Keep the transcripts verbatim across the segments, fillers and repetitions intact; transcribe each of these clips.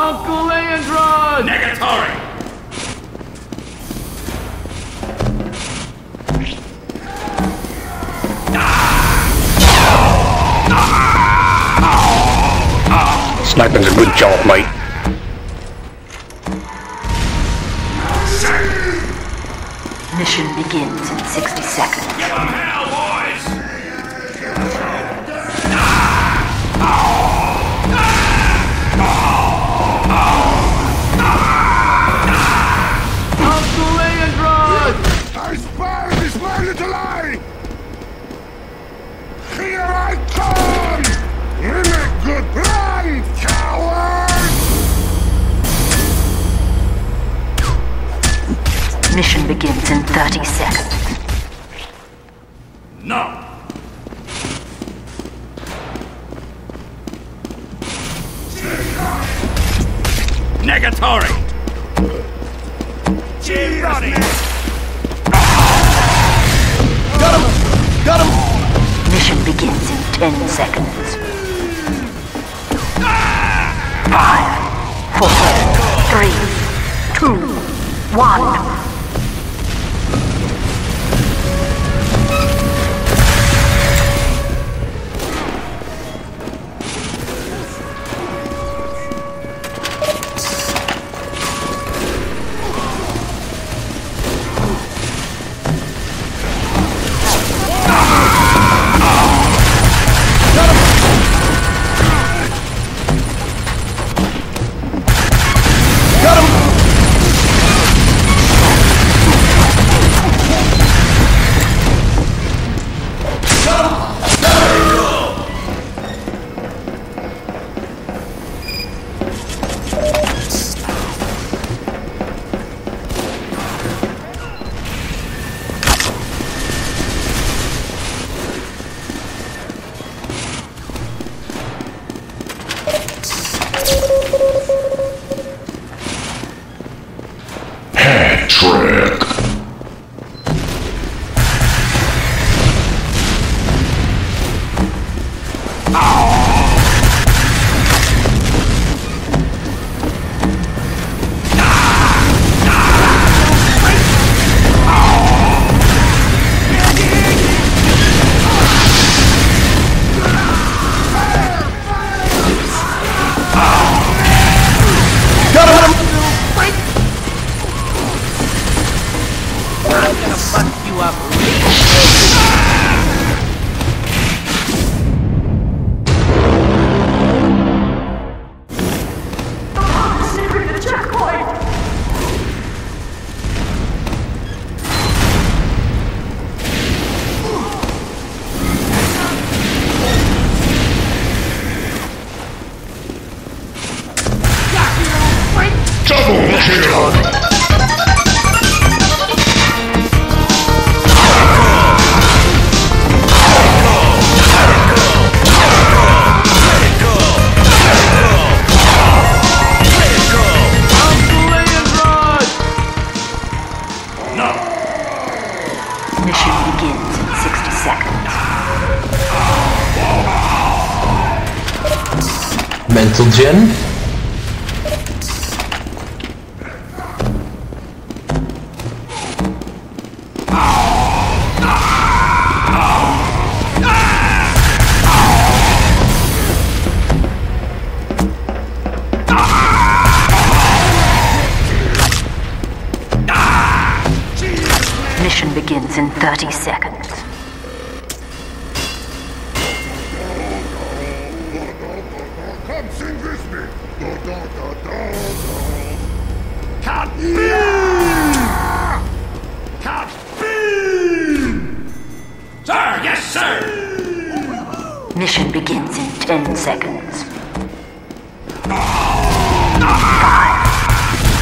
Uncle Leandron! Negatory! Sniping's a good job, mate. Mission begins in sixty seconds. Get them now, boys! Uncle Leandron! I spy this land to lie! Here I come! In a good plan, coward! Mission begins in thirty seconds. No! Negatory! Jim Roddy! Got him! Got him! Mission begins in ten seconds. Five, four, three, two, one. Mental Gen. Mission begins in thirty seconds. Come sing with me! Da da da da! Cat beam! Cat beam! Sir, yes sir! Mission begins in ten seconds.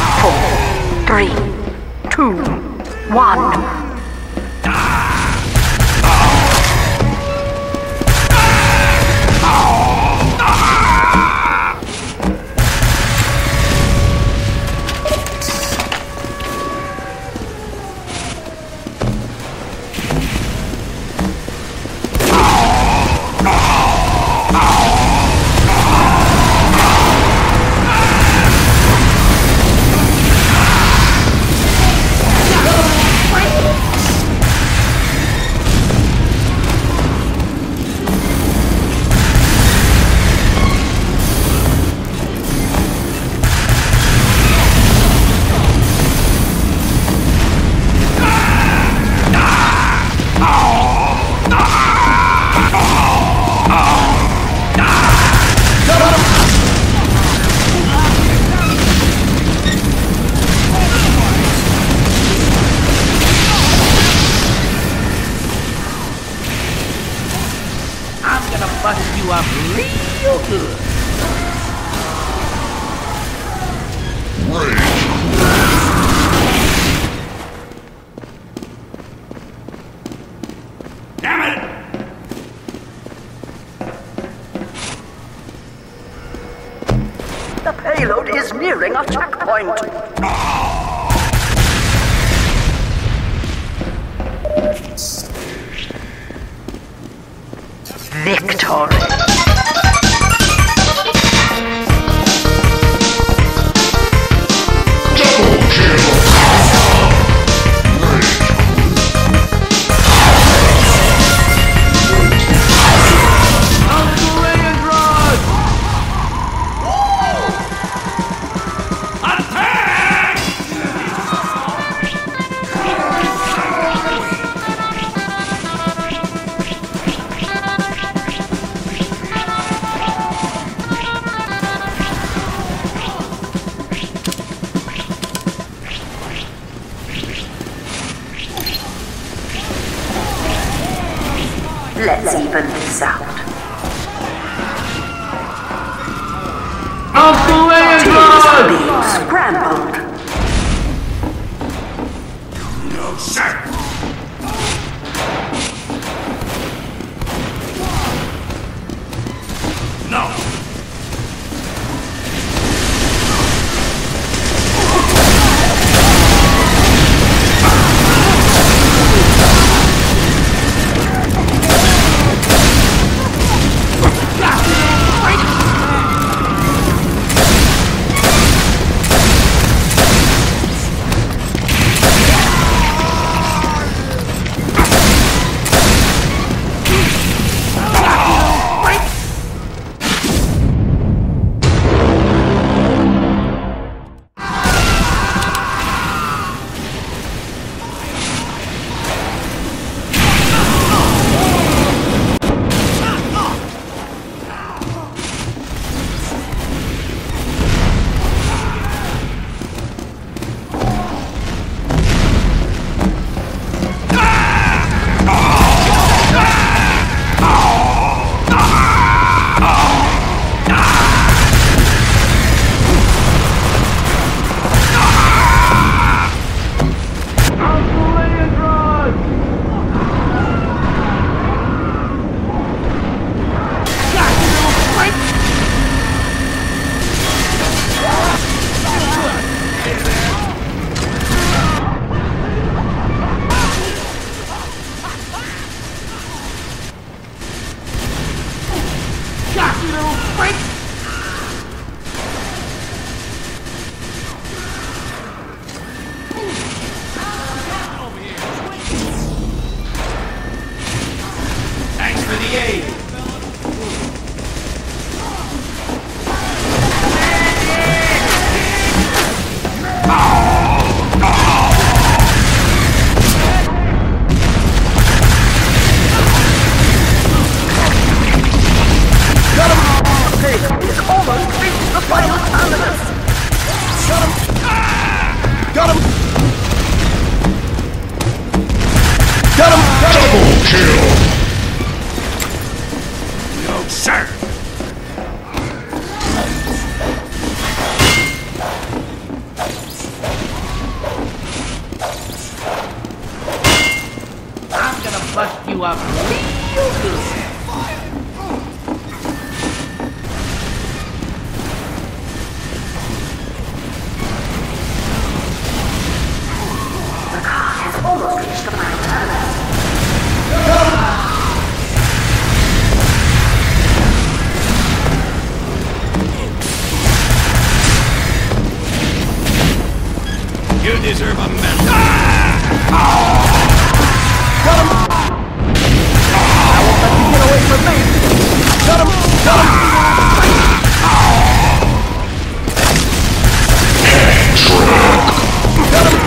Five, four, three, two, one. bust you up real good. Rage. Damn it! The payload is nearing a checkpoint. Ah! Victory. Double kill. Let's even this out. Uncle Andrew! Being scrambled. No sir. No. Bust you up real good. The car has almost reached the mountain. You deserve a medal. Ah! Oh! Got him! Away from me! Got him! Got him! Got him! Got him! Victory!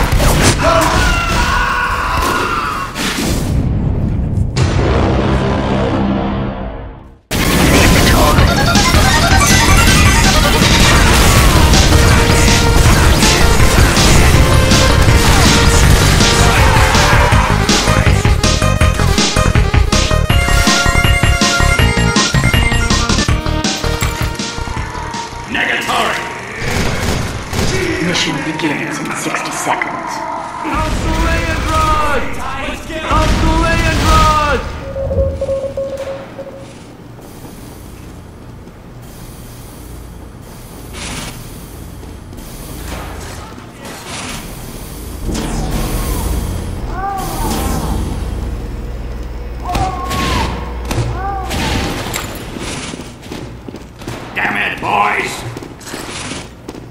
boys!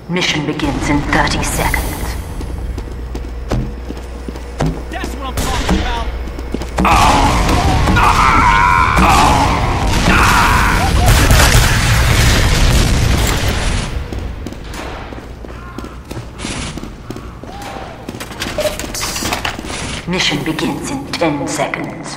Mission begins in thirty seconds. That's what I'm talking about! Oh! Ah! Oh! Ah! Mission begins in ten seconds.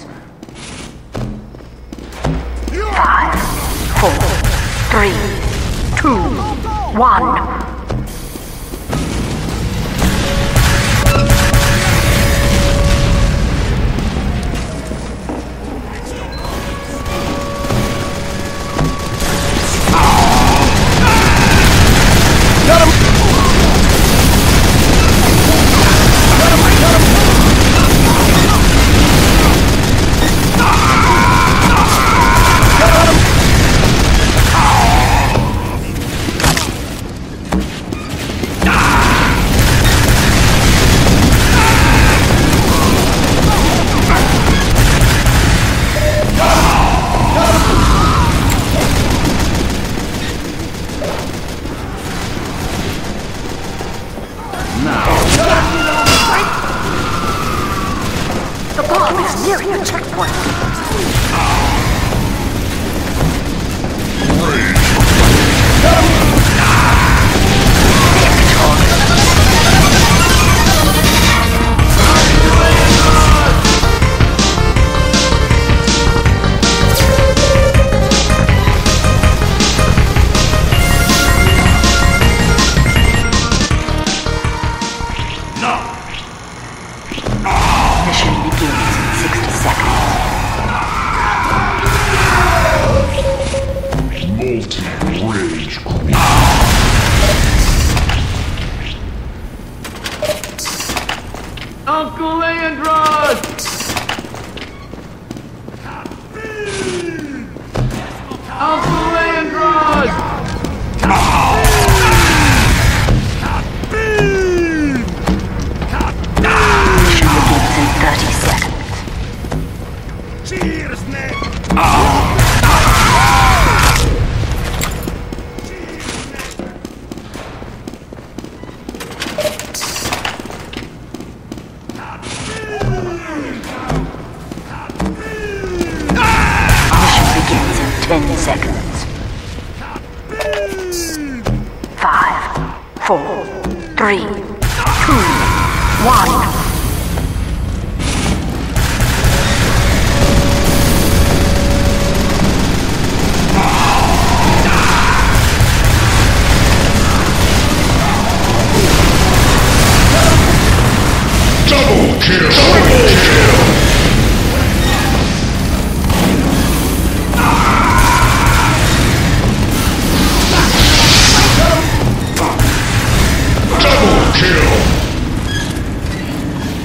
Five, four, three, two, one.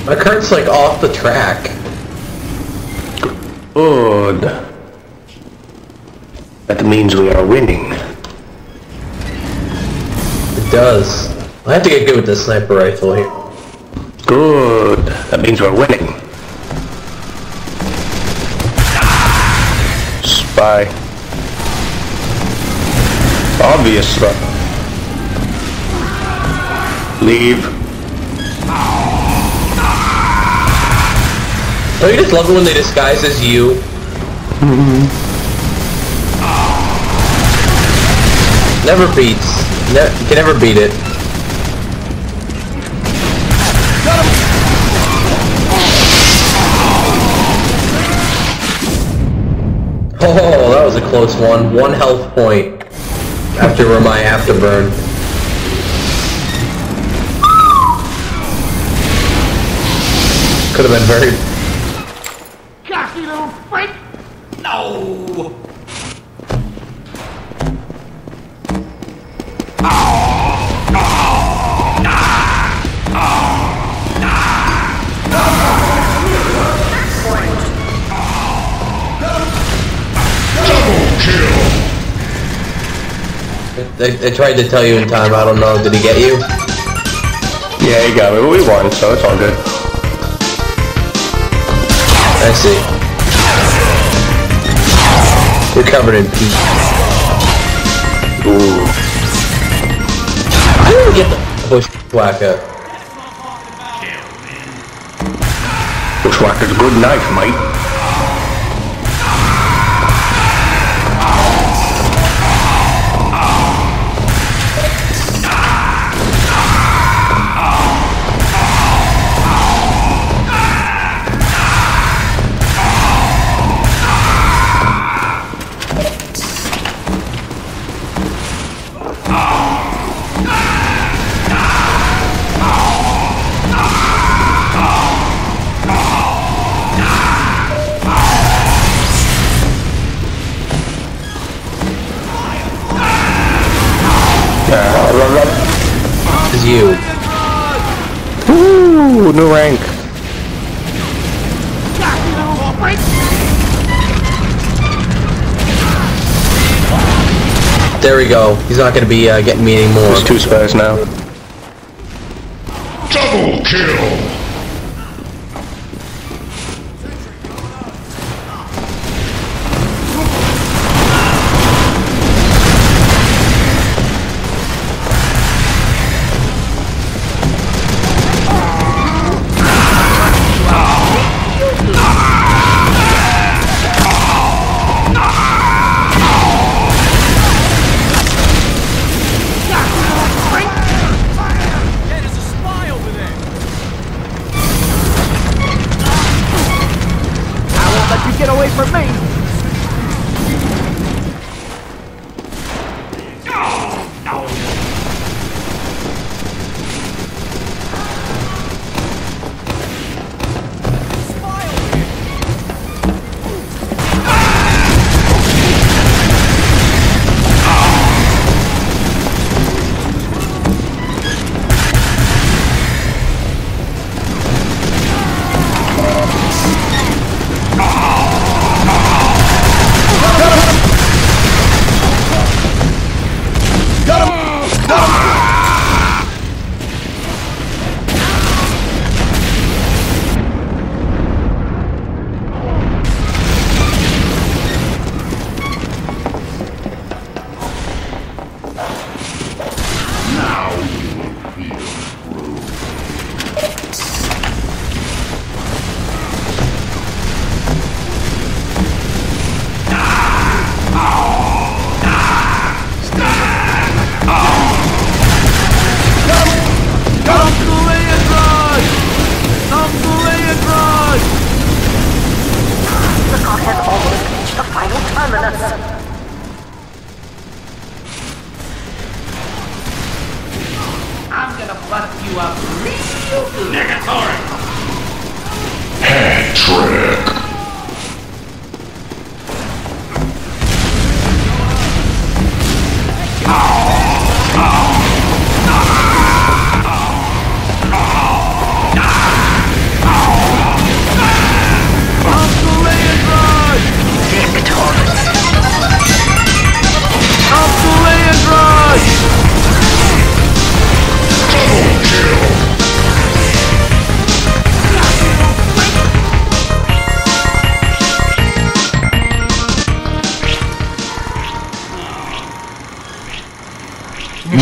My current's like off the track. Good. That means we are winning. It does. I have to get good with this sniper rifle here. Good. That means we're winning. Spy. Obvious spy. Leave. Don't you just love it when they disguise as you? Mm-hmm. Never beats. Ne you can never beat it. Oh, that was a close one. One health point after my afterburn. Could have been very... I tried to tell you in time, I don't know, did he get you? Yeah, he got me, but we won, so it's all good. I see. We're covered in pee. Ooh. I didn't get the bushwhacker. Bushwhacker's a good knife, mate. You. Woo! New rank. There we go. He's not gonna be uh, getting me anymore. He's too fast now. Double kill. Get away from me! Oh, no.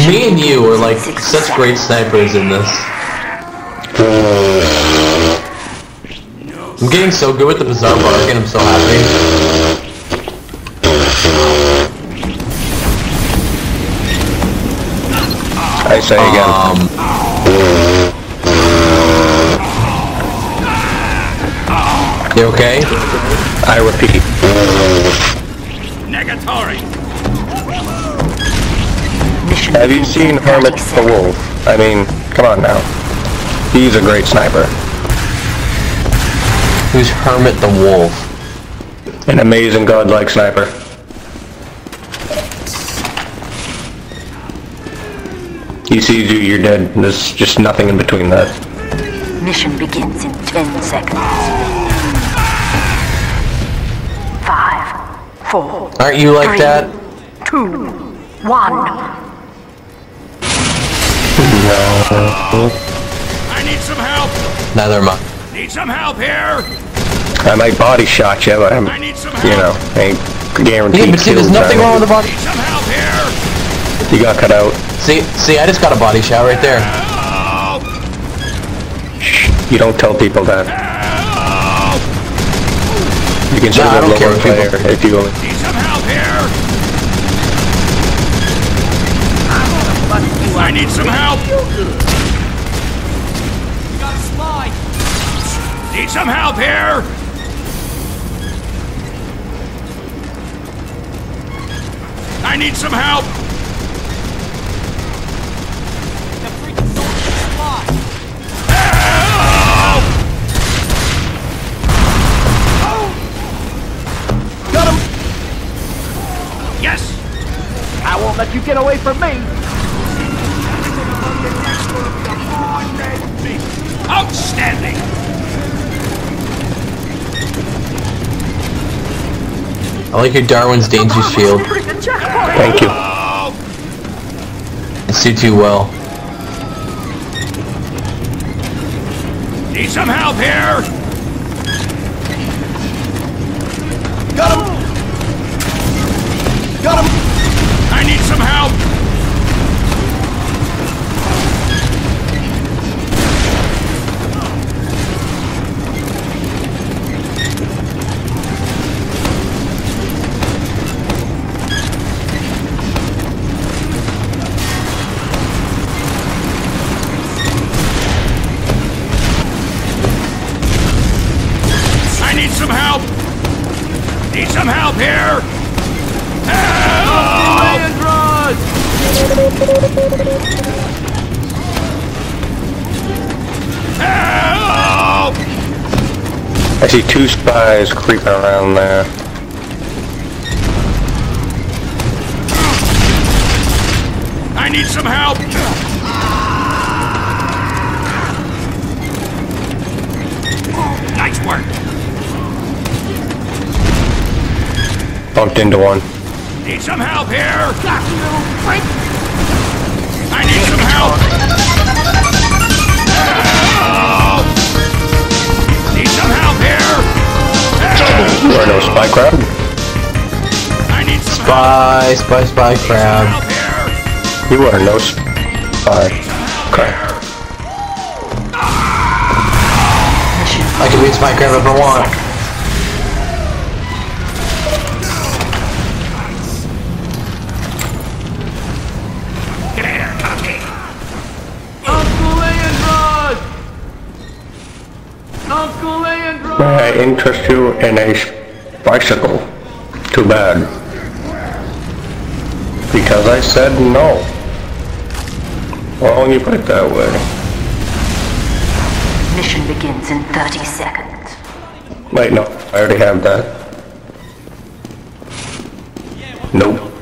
Me and you are like such great snipers in this. I'm getting so good with the bizarre bug and I'm so happy. I say again. Um, you okay? I repeat. Negatory! Have you seen Hermit the Wolf? I mean, come on now. He's a great sniper. Who's Hermit the Wolf? An amazing godlike sniper. He sees you, you're dead. There's just nothing in between that. Mission begins in ten seconds. Five, four, aren't you like three, that? Two, one. No. I need some help. Neither am I. Need some help here. I might body shot you, but I'm, I need some help. You know, I ain't guaranteed. Yeah, but see, there's nothing wrong with the body. Need some help here. He got cut out. See, see, I just got a body shot right there. You don't tell people that. You can shoot a lower player if you go. Need some help here. I need some help. You got a spy. Need some help here. I need some help. Let you get away from me! Outstanding! I like your Darwin's Danger Shield. Thank you. It suits you well. Need some help here! Got him! Got him! I need some help! I need some help! Need some help here! Help! Help! I see two spies creeping around there. I need some help! Nice work! Bumped into one. Need some help here! I need some help! Help! Need some help here! Help! There are no spy crab. I need some spy, help. Spy, spy, spy crab. You are no spy crab. I can be a spy crab if I want. I interest you in a bicycle. Too bad. Because I said no. Why don't you put it that way? Mission begins in thirty seconds. Wait, no. I already have that. Nope.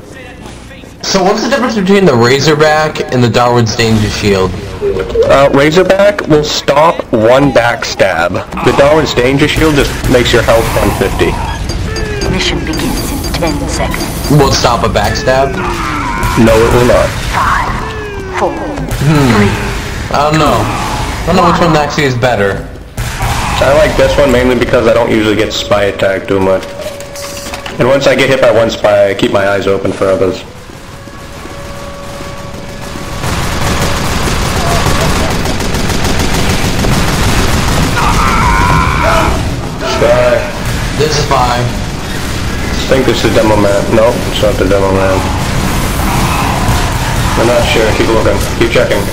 So what's the difference between the Razorback and the Darwin's Danger Shield? Uh, Razorback will stop one backstab. The Darwin's Danger Shield just makes your health one fifty. Mission begins in ten seconds. Will it stop a backstab? No, it will not. Five, four, hmm. three, I don't know. I don't know which one actually is better. I like this one mainly because I don't usually get spy attack too much. And once I get hit by one spy, I keep my eyes open for others. This is fine. I think this is the demo man. No, it's not the demo man. I'm not sure. Keep looking. Keep checking.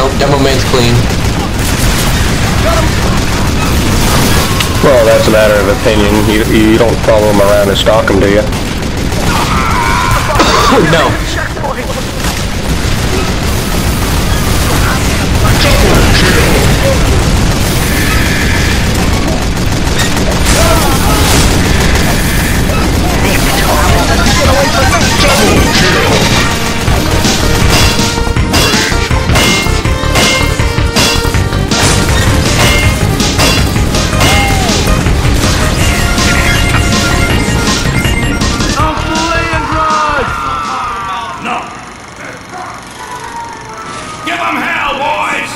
Nope, demo man's clean. Well, that's a matter of opinion. You, you don't follow him around and stalk him, do you? No. Give them hell, boys!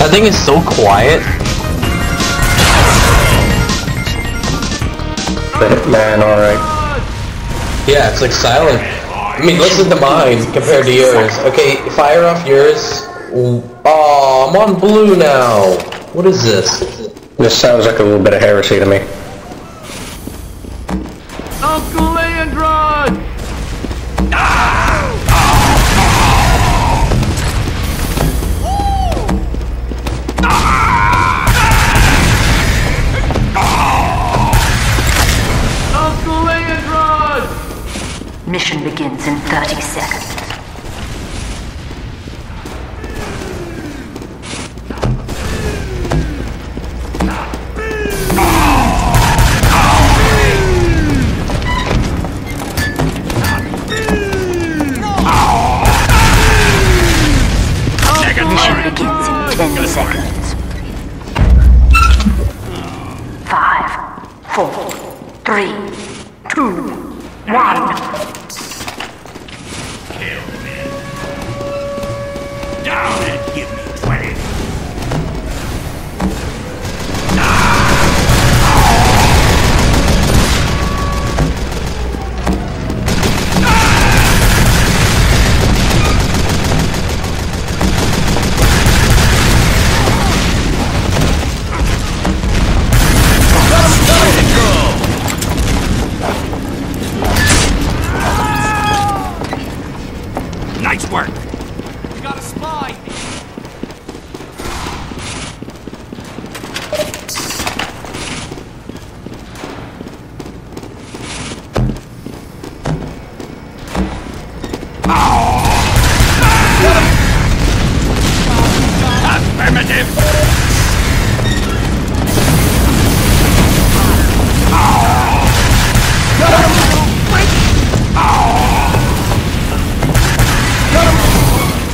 That thing is so quiet. The Hitman, alright. Yeah, it's like silent. I mean, listen to mine compared to yours. Okay, fire off yours. Oh, I'm on blue now. What is this? This sounds like a little bit of heresy to me. Uncle Leandron! Uncle Leandron! Mission begins in thirty seconds. ten seconds. Five, four, three, two, one. Kill me. Down and give me twenty.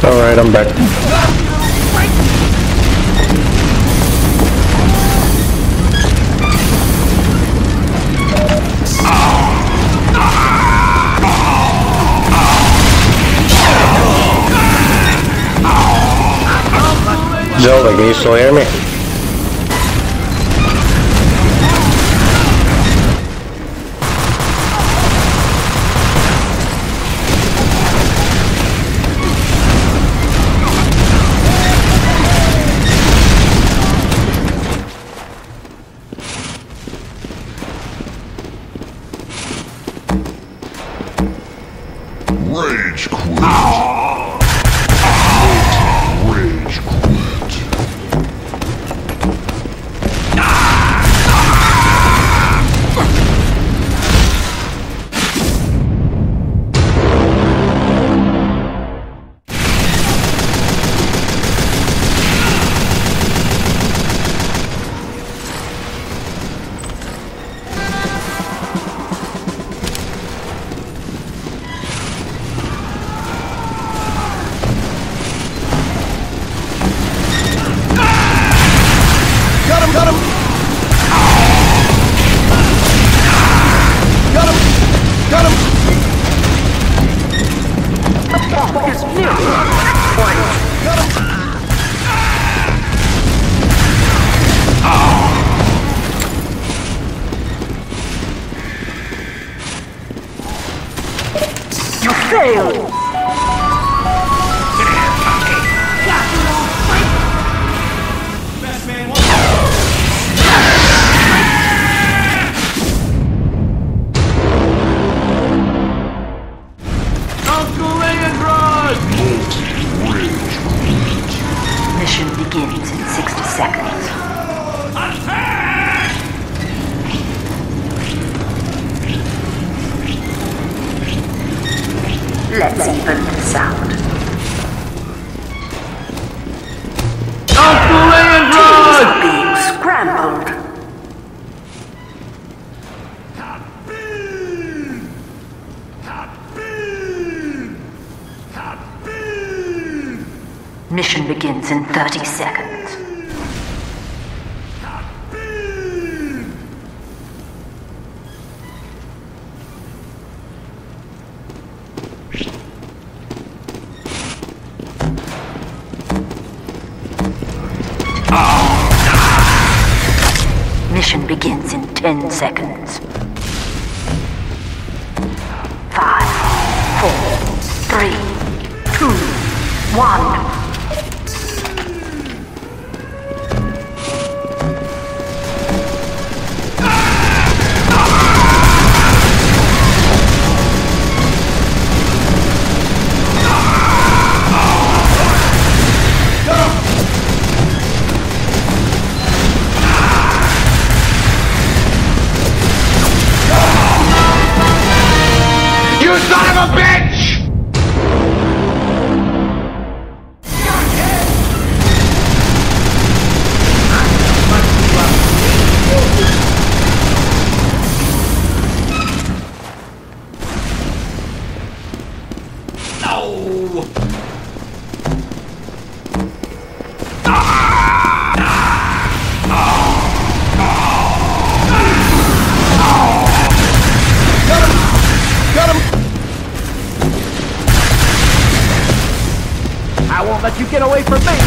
Alright, I'm back. Zelda, can you still hear me? Rage quit. Ah. Ah. Rage quit. Fail! Let's even this out. Uncle Leandron! Teams are being scrambled. Top B! Top B! Top B! Mission begins in thirty seconds. Ignition begins in ten seconds. Five, four, three, two, one. Let you get away from me!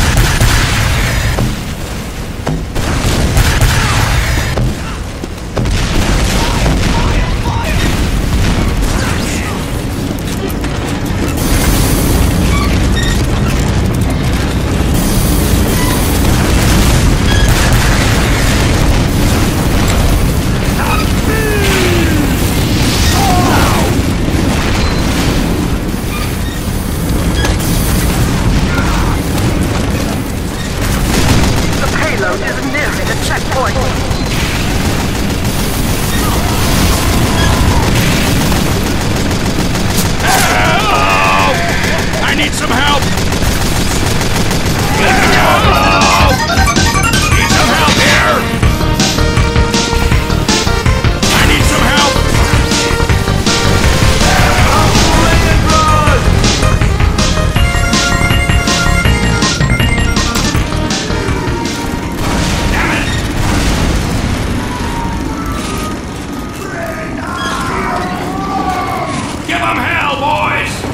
Boys!